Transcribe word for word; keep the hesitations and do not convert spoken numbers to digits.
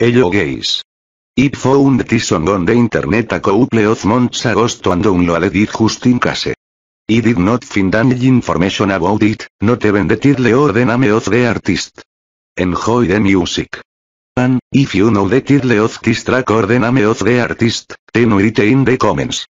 Hello guys. I found this song on the internet a couple of months ago and downloaded it just in case. I did not find any information about it, not even the title or the name of the artist. Enjoy the music. And, if you know the title of this track or the name of the artist, then write in the comments.